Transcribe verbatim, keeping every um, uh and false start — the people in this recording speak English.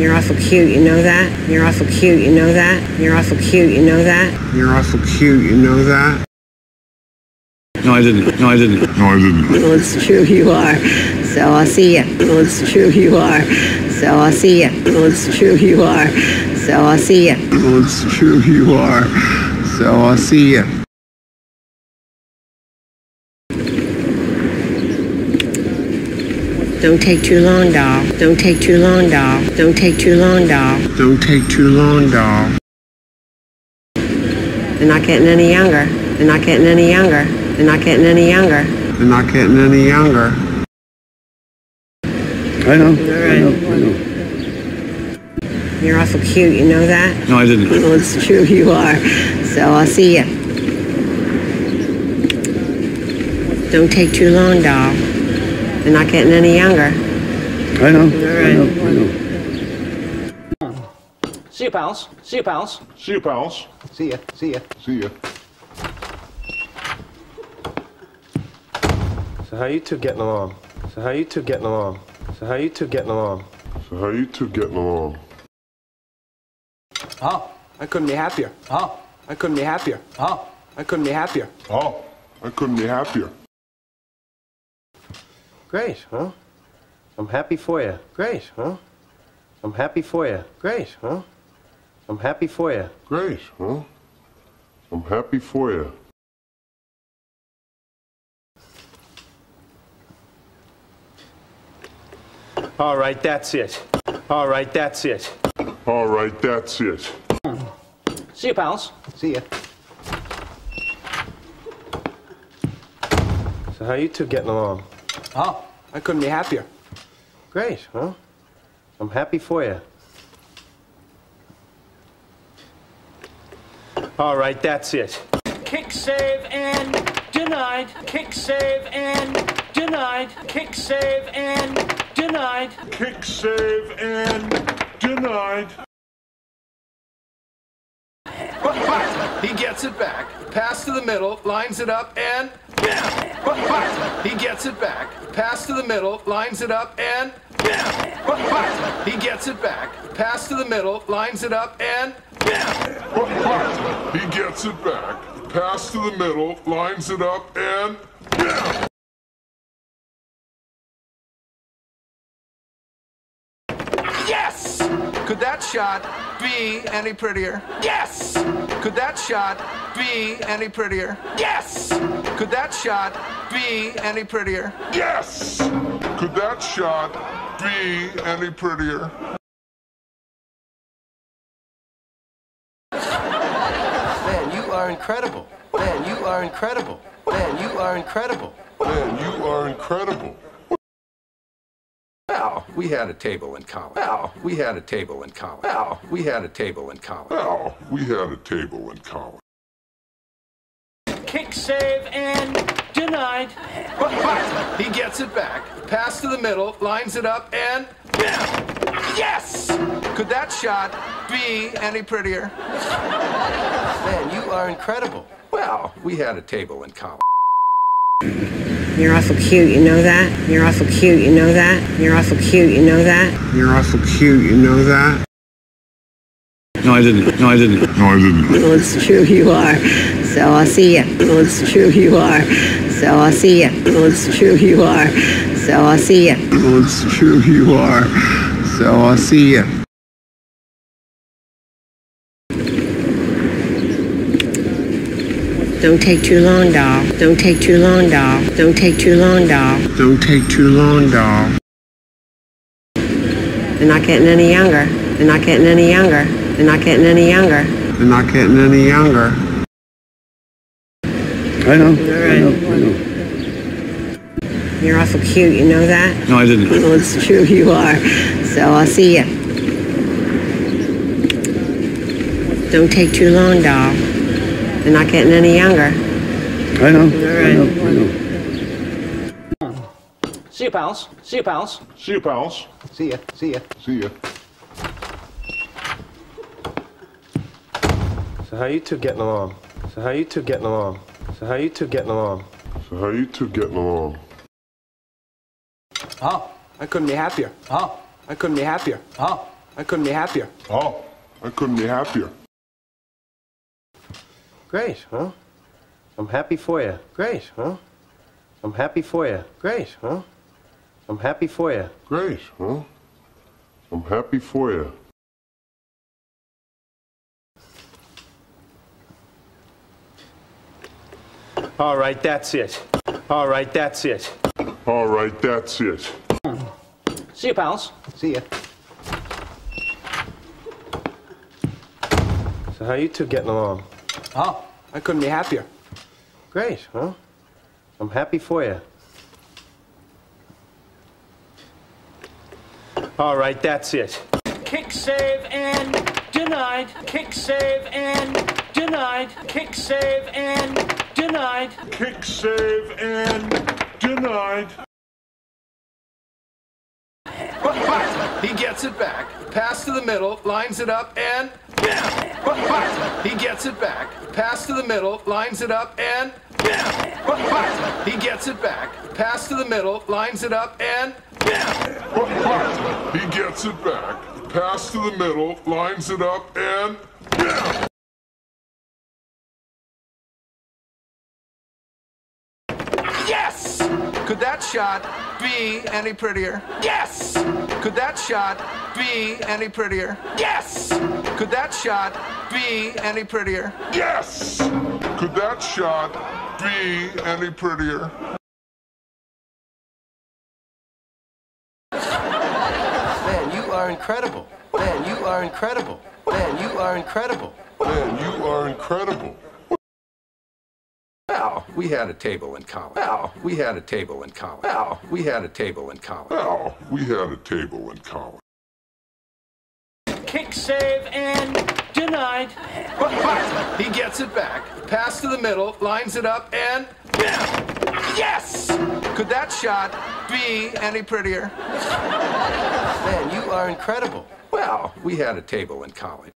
You're awful cute, you know that? You're awful cute, you know that? You're awful cute, you know that? You're awful cute, you know that? No, I didn't. No, I didn't. No, I didn't. Well, it's true you are. So I'll see ya. Well, it's true you are. So I'll see ya. Well, it's true you are. So I'll see ya. Well, it's true you are. So I'll see ya. Don't take too long, doll. Don't take too long, doll. Don't take too long, doll. Don't take too long, doll. They're not getting any younger. They're not getting any younger. They're not getting any younger. They're not getting any younger. I know. All right. I know. I know. You're awful cute, you know that? No, I didn't. Well, it's true you are. So I'll see ya. Don't take too long, doll. They're not getting any younger. I know. All right. I know. I know. See you, pals. See you, pals. See you, pals. See ya. See ya. See ya. So how you two getting along? So how you two getting along? So how you two getting along? So how you two getting along? Oh, I couldn't be happier. Oh, I couldn't be happier. Oh, I couldn't be happier. Oh, I couldn't be happier. Great, huh? I'm happy for you. Great, huh? I'm happy for you. Great, huh? I'm happy for you. Great, huh? I'm happy for you. All right, that's it. All right, that's it. All right, that's it. See you, pals. See ya. So how you two getting along? Oh, I couldn't be happier. Great, huh? I'm happy for you. All right, that's it. Kick, save, and denied. Kick, save, and denied. Kick, save, and denied. Kick, save, and denied. He gets it back. Pass to the middle, lines it up, and yeah. He gets it back. Pass to the middle, lines it up, and yeah. He gets it back. Pass to the middle, lines it up, and yeah. He gets it back. Pass to the middle, lines it up, and yeah. Yes! Could that shot be any prettier? Yes! Could that shot be any prettier? Yes! Could that shot be any prettier? Yes! Could that shot be any prettier? Man, you are incredible. Man, you are incredible. Man, you are incredible. Man, you are incredible. Well, we had a table in college. Well, we had a table in college. Well, we had a table in college. Well, we had a table in college. Kick, save, and denied. He gets it back. Pass to the middle, lines it up, and yes! Could that shot be any prettier? Man, you are incredible. Well, we had a table in college. You're awful cute, you know that? You're awful cute, you know that? You're awful cute, you know that? You're awful cute, you know that? No, I didn't. No, I didn't. No, I didn't. Well, it's true you are. So I'll see ya. Well, it's true you are. So I'll see ya. Well, it's true you are. So I'll see ya. Well, it's true you are. So I'll see ya. Don't take too long, doll. Don't take too long, doll. Don't take too long, doll. Don't take too long, doll. They're not getting any younger. They're not getting any younger. They're not getting any younger. They're not getting any younger. I know. All right. I know. I know. You're awful cute, you know that? No, I didn't. Well, it's true you are. So I'll see ya. Don't take too long, doll. They're not getting any younger. I know. All right. I know. I know. See you, pals. See you, pals. See you, pals. See ya. See ya. See ya. So how you two getting along? So how you two getting along? So how you two getting along? So how you two getting along? Oh, I couldn't be happier. Oh, I couldn't be happier. Oh, I I couldn't be happier. Oh, I couldn't be happier. Great, huh? I'm happy for you. Great, huh? I'm happy for you. Great, huh? I'm happy for you. Great, huh? I'm happy for you. All right, that's it. All right, that's it. All right, that's it. See you, pals. See ya. So how are you two getting along? Oh, I couldn't be happier. Great, huh? I'm happy for you. All right, that's it. Kick, save, and denied. Kick, save, and denied. Kick, save, and denied. Kick, save, and denied. He gets it back. Pass to the middle, lines it up, and... He gets it back. Pass to the middle, lines it up, and... He gets it back. Pass to the middle, lines it up, and... He gets it back. Pass to the middle, lines it up, and... Yes! Could that shot be any prettier? Yes! Could that shot be any prettier? Yes! Could that shot be any prettier? Yes! Could that shot be any prettier? Man, you are incredible. Man, you are incredible. Man, you are incredible. Man, you are incredible. Well, we had a table in college. Well, we had a table in college. Well, we had a table in college. Well, we had a table in college. Kick, save, and denied. He gets it back. Pass to the middle, lines it up, and... Yes! Could that shot be any prettier? Man, you are incredible. Well, we had a table in college.